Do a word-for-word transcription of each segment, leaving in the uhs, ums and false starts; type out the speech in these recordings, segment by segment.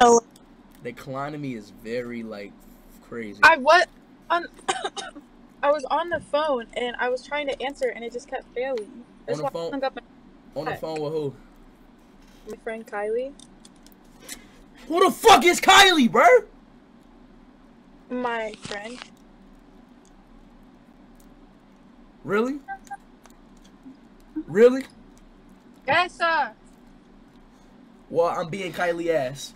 Oh. The economy is very like crazy. I what on I was on the phone and I was trying to answer and it just kept failing. That's on the phone. I hung up my on the phone with who? My friend Kylie. Who the fuck is Kylie, bro? My friend. Really? Really? Yes, sir. Well, I'm being Kylie ass.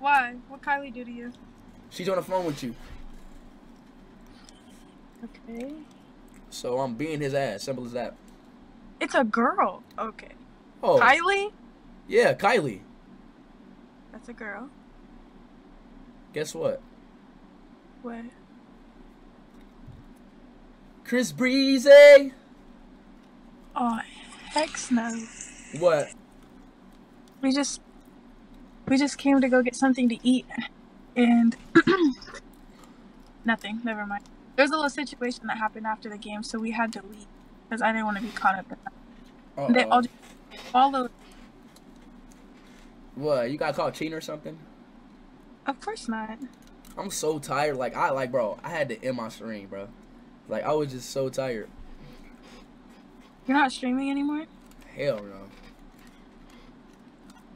Why? What Kylie do to you? She's on the phone with you. Okay. So I'm being his ass. Simple as that. It's a girl. Okay. Oh. Kylie? Yeah, Kylie. That's a girl. Guess what? What? Chris Breezy! Oh, heck no. What? We just... We just came to go get something to eat. And... nothing. Never mind. There was a little situation that happened after the game, so we had to leave. Because I didn't want to be caught up in that. Uh-oh. They all just followed. What? You got caught cheating or something? Of course not. I'm so tired. Like, I, like, bro, I had to end my stream, bro. Like, I was just so tired. You're not streaming anymore? Hell no.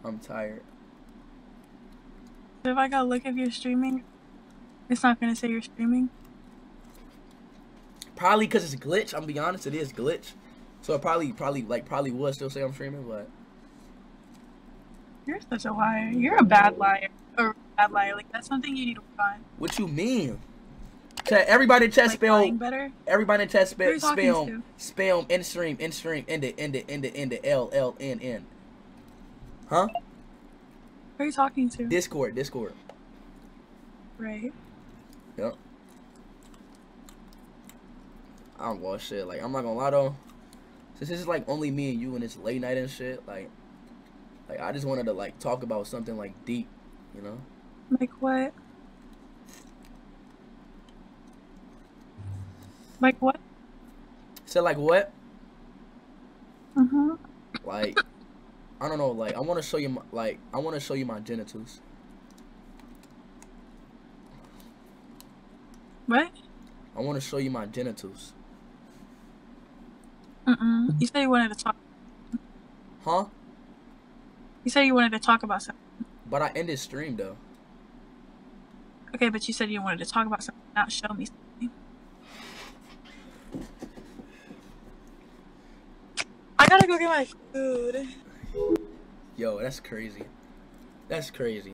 I'm tired. If I got a look if you're streaming, it's not going to say you're streaming? Probably because it's glitch. I'm going to be honest, it is glitch. So it probably, probably, like, probably would still say I'm streaming, but... You're such a liar. You're a bad liar. Or bad liar. Like, that's something you need to find. What you mean? Everybody in chat spell. Everybody in chat spell. Spell. Spell. In stream. In stream. End it. End it. End it. End it. L L N N. Huh? Who are you talking to? Discord. Discord. Right. Yep. I don't watch shit. Like, I'm not gonna lie though. Since this is like only me and you, and it's late night and shit, like, like I just wanted to like talk about something like deep, you know? Like what? Like what? So like what? Uh-huh. Like, I don't know. Like, I want to show you my, like, I want to show you my genitals. What? I want to show you my genitals. Uh-uh. You said you wanted to talk. Huh? You said you wanted to talk about something. But I ended stream though. Okay, but you said you wanted to talk about something, not show me something. I gotta go get my food. Yo, that's crazy. That's crazy.